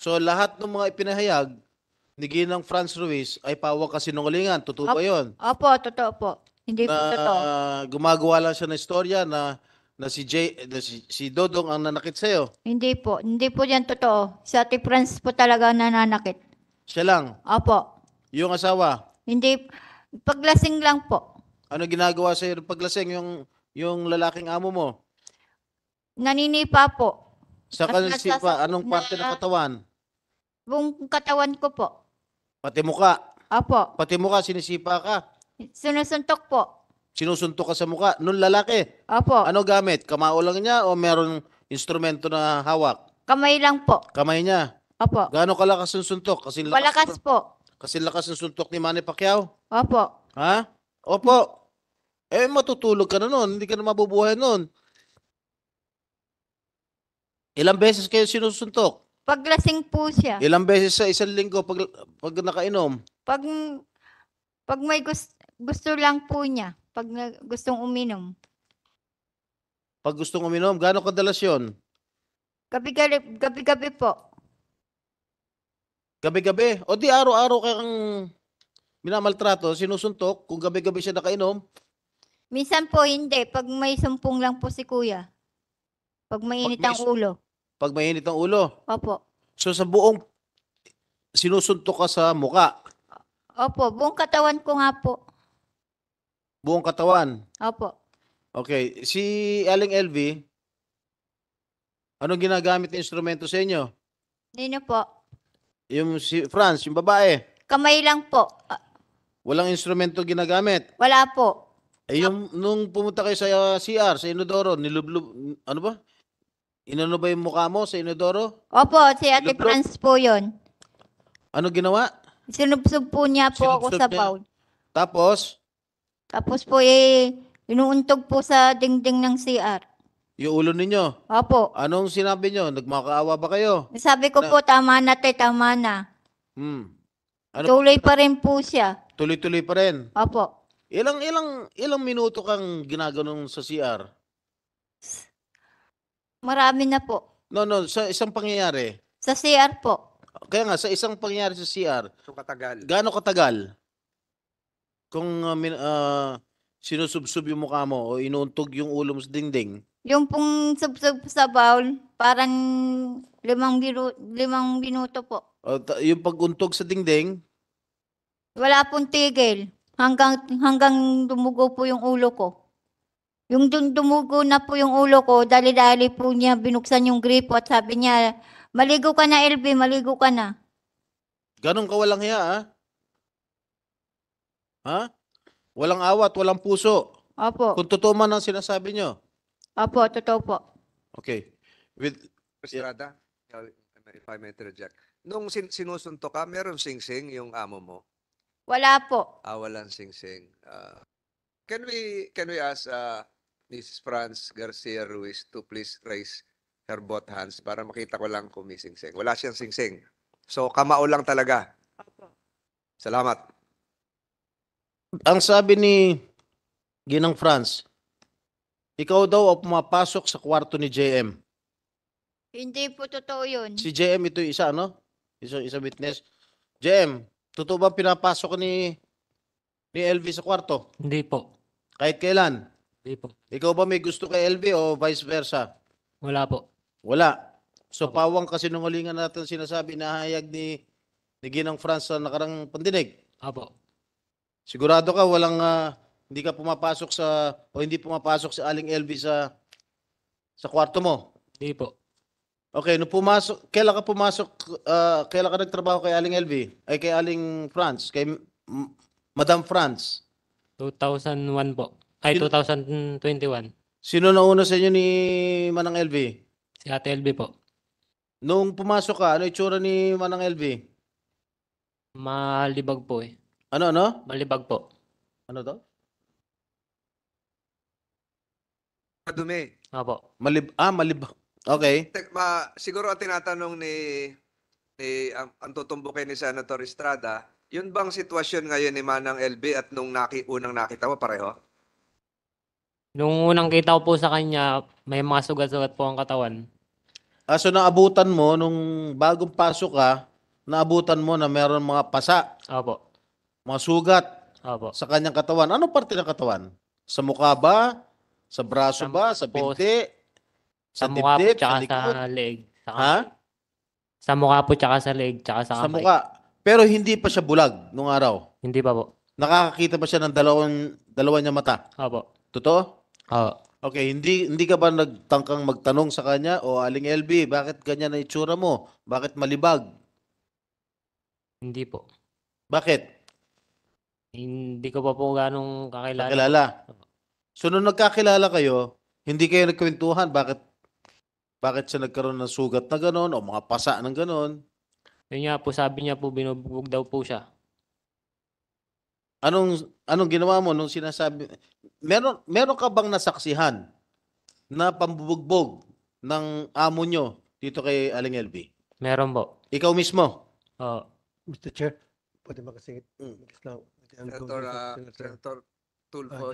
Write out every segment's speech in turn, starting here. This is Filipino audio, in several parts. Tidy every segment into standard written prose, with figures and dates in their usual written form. So lahat ng mga ipinahayag ni Ginang Franz Ruiz ay pawang kasinungalingan. Totoo ba yun? Opo, totoo po. Hindi po totoo. Gumagawa lang siya ng istorya na si Dodong ang nanakit sa'yo. Hindi po. Hindi po yan totoo. Si Ate Franz po talaga nananakit. Siya lang? Opo. Yung asawa? Hindi. Paglasing lang po. Ano ginagawa sa'yo paglasing yung lalaking amo mo? Naninipa po. Sa kanisipa, anong parte ng katawan? Buong katawan ko po. Pati muka? Opo. Pati muka, sinisipa ka? Sinusuntok po. Sinusuntok ka sa muka? Nung lalaki? Opo. Ano gamit? Kamao lang niya o meron instrumento na hawak? Kamay lang po. Kamay niya? Opo. Gaano kalakas ang suntok? Kasi malakas po. Kasi lakas ang suntok ni Manny Pacquiao? Opo. Ha? Opo. Eh, matutulog ka na nun. Hindi ka na mabubuhay nun. Ilang beses kayo sinusuntok? Paglasing po siya. Ilang beses sa isang linggo pag nakainom? Pag may gusto lang po niya. Pag gustong uminom. Pag gustong uminom? Gaano kadalas yun? Gabi-gabi po. Gabi-gabi? O di araw-araw kang minamaltrato, sinusuntok, kung gabi-gabi siya nakainom? Minsan po hindi. Pag may sumpong lang po si kuya. Pag mainit ang ulo. Pag mainit ang ulo? Opo. So sa buong, sinusuntok ka sa muka? Opo, buong katawan ko nga po. Buong katawan? Opo. Okay, si Aling Elvie, anong ginagamit na instrumento sa inyo? Nino po. Yung si Franz, yung babae? Kamay lang po. Walang instrumento ginagamit? Wala po. Eh, yung, nung pumunta kayo sa CR, sa Inodoro, nilublub, ano ba? Inano ba yung mukha mo sa Inodoro? Opo, si Ate Franz po yun. Ano ginawa? Sinubsob po niya po ako sa bowl. Tapos? Tapos po inuuntog po sa dingding ng CR. Yung ulo ninyo? Opo. Anong sinabi nyo? Nagmakaawa ba kayo? Sabi ko po, tama na te, tama na. Tuloy pa rin po siya. Tuloy-tuloy pa rin? Opo. Ilang minuto kang ginaganon sa CR? Marami na po. No, sa isang pangyayari. Sa CR po. Kaya nga, sa isang pangyayari sa CR. So, katagal. Gaano katagal? Kung sinusubsub yung mukha mo o inuuntog yung ulo mo sa dingding? Yung pong subsub sa bowl, parang 5 minuto po. Yung pag-untog sa dingding? Wala pong tigil. Hanggang dumugo po yung ulo ko. Yung dumugo na po yung ulo ko, dali-dali po niya binuksan yung gripo at sabi niya, maligo ka na, Elvie, maligo ka na. Ganun ka walang hiya, ha? Ha? Walang awat, walang puso. Opo. Kung totoo man ang sinasabi niyo. Opo, totoo po. Okay. Estrada, if I may interject. Nung sinusuntok ka, meron sing-sing yung amo mo? Wala po. Ah, walang sing-sing. Can we ask Mrs. Franz Garcia Ruiz to please raise her both hands para makita ko lang kung may singsing. Wala siyang singsing. So, kamao lang talaga. Salamat. Ang sabi ni Ginang Franz, ikaw daw ang pumapasok sa kwarto ni JM. Hindi po totoo yun. Si JM, ito isa, no? Isa witness. JM, totoo ba pinapasok ni Elvie sa kwarto? Hindi po. Kahit kailan? Hindi po. Ikaw ba may gusto kay Elvie o vice versa? Wala po. Wala. So okay. Pawang kasinungalingan natin sinasabi na hayag ni Ginang Franz sa nakarang pandinig. Apo. Sigurado ka walang hindi ka pumapasok sa o hindi pumapasok si Aling Elvie sa kwarto mo? Hindi po. Okay, no pumasok, kailan ka pumasok? Kailan ka nagtrabaho kay Aling Elvie? Ay kay Aling Franz, kay Madam Franz? 2001 po. Ay, 2021. Sino nauna sa inyo ni Manang Elvie? Si Ate Elvie po. Nung pumasok ka, ano itsura ni Manang Elvie? Malibag po eh. Ano? Malibag po. Ano to? Madumi. Opo. Malibag. Okay. Siguro ang tinatanong ang tutumbukin ni Senator Estrada, yun bang sitwasyon ngayon ni Manang Elvie at nung unang nakita mo pareho? Nung unang kita ko po sa kanya, may mga sugat-sugat po ang katawan. So naabutan mo, nung bagong pasok ka, naabutan mo na meron mga pasa. Opo. Mga sugat. Opo. Sa kanyang katawan. Ano parte ng katawan? Sa mukha ba? Sa braso ba? Sa binti? Sa mukha po, tsaka sa leg. Ha? Sa mukha po, tsaka sa leg, tsaka sa kamay. Sa mukha. Pero hindi pa siya bulag nung araw? Hindi pa po. Nakakakita ba siya ng dalawa niya mata? Opo. Totoo? Oo. Okay, hindi ka ba nagtangkang magtanong sa kanya? O Aling LB, bakit ganyan na itsura mo? Bakit malibag? Hindi po. Bakit? Hindi ko pa po ganong kakilala. So nung nagkakilala kayo, hindi kayo nagkwentuhan. Bakit siya nagkaroon ng sugat na gano'n o mga pasa ng gano'n? Yun nga po, sabi niya po, binubugbog daw po siya. Anong ginawa mo nung sinasabi? Meron ka bang nasaksihan na pambubugbog ng amo nyo dito kay Aling LB? Meron po. Ikaw mismo? Oo. Mr. Chair, pwede makasingit. Senator Tulfo,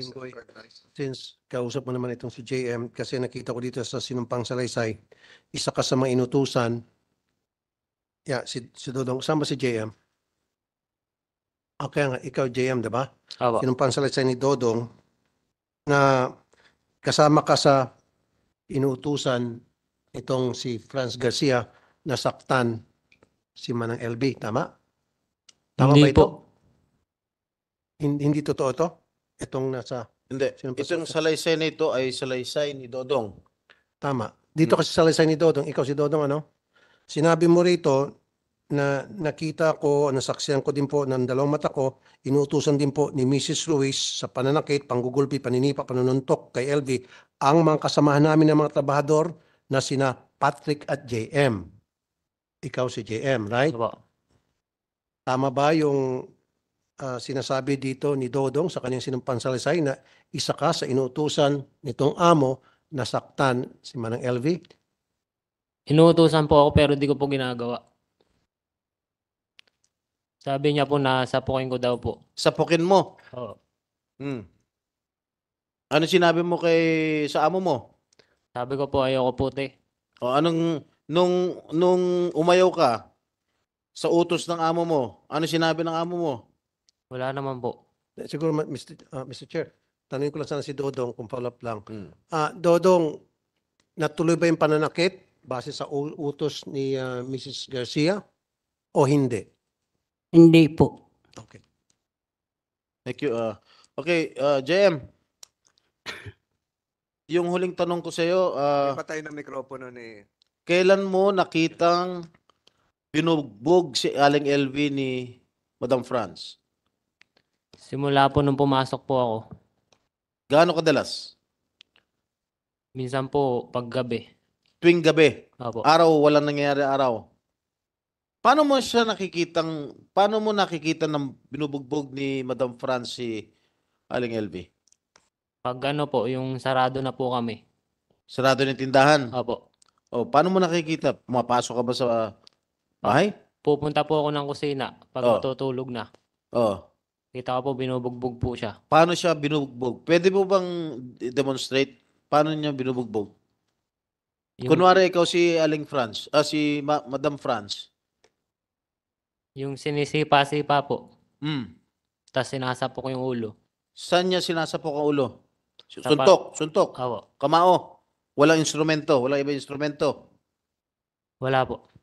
since kausap mo naman itong si JM, kasi nakita ko dito sa Sinumpang Salaysay, isa ka sa mga inutusan. Yeah, si Dodong. Saan ba si JM? Okay nga, ikaw JM, diba? Aba. Sinumpang Salaysay ni Dodong na kasama ka sa inuutusan itong si Franz Garcia na saktan si Manang LB, tama? Tama ba ito? Hindi totoo ito? Itong nasa... Hindi. Itong salaysay na ito ay salaysay ni Dodong. Tama. Dito kasi salaysay ni Dodong. Ikaw si Dodong, ano? Sinabi mo rito... na nakita ko, nasaksihan ko din po ng dalawang mata ko, inuutusan din po ni Mrs. Ruiz sa pananakit, panggugulpi, paninipa, panununtok kay Elvie ang mga kasamahan namin ng mga trabahador na sina Patrick at JM. Ikaw si JM, right? Tama ba yung sinasabi dito ni Dodong sa kanyang sinumpansalaysay na isa ka sa inuutusan nitong amo na saktan si Manang Elvie? Inuutusan po ako pero di ko po ginagawa. Sabi niya po na sapukin ko daw po. Sapukin mo? Oo. Hmm. Ano sinabi mo sa amo mo? Sabi ko po, ayoko po, te. O anong, nung umayaw ka sa utos ng amo mo, ano sinabi ng amo mo? Wala naman po. Siguro, Mr. Chair, tanungin ko lang sana si Dodong kung follow-up lang. Dodong, natuloy ba yung pananakit base sa utos ni Mrs. Garcia o hindi? Hindi po. Okay. Thank you. Okay, JM. Yung huling tanong ko sa iyo, patay ng mikropono ni. Kailan mo nakitang binugbog si Aling LV ni Madam Franz? Simula po nung pumasok po ako. Gaano kadalas? Minsan po paggabi. Tuwing gabi. Opo. Araw wala nangyayari araw. Paano mo nakikita ng binubugbog ni Madam Franz si Aling LV? Pag ano po, yung sarado na po kami. Sarado ng tindahan? Opo. O, paano mo nakikita? Pumapasok ka ba sa bahay? Pupunta po ako ng kusina pag matutulog na. Oo. Kita ko po, binubugbog po siya. Paano siya binubugbog? Pwede po bang demonstrate? Paano niya binubugbog? Yung... Kunwari ikaw si Aling Franz, si Madam Franz. Yung sinisipa-sipa po. Tapos sinasapok yung ulo. Saan niya sinasapok ang ulo? Suntok. Kamao. Walang instrumento. Walang iba instrumento. Wala po.